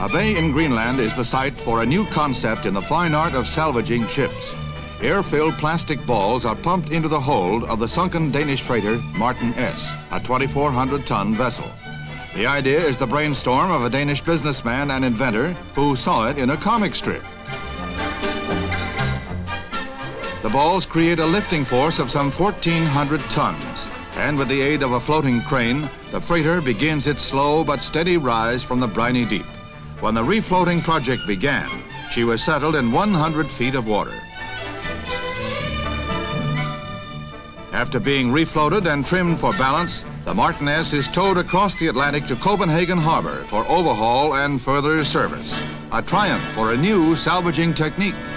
A bay in Greenland is the site for a new concept in the fine art of salvaging ships. Air-filled plastic balls are pumped into the hold of the sunken Danish freighter Martin S., a 2,400-ton vessel. The idea is the brainstorm of a Danish businessman and inventor who saw it in a comic strip. The balls create a lifting force of some 1,400 tons, and with the aid of a floating crane, the freighter begins its slow but steady rise from the briny deep. When the refloating project began, she was settled in 100 feet of water. After being refloated and trimmed for balance, the Martin S. is towed across the Atlantic to Copenhagen Harbor for overhaul and further service, a triumph for a new salvaging technique.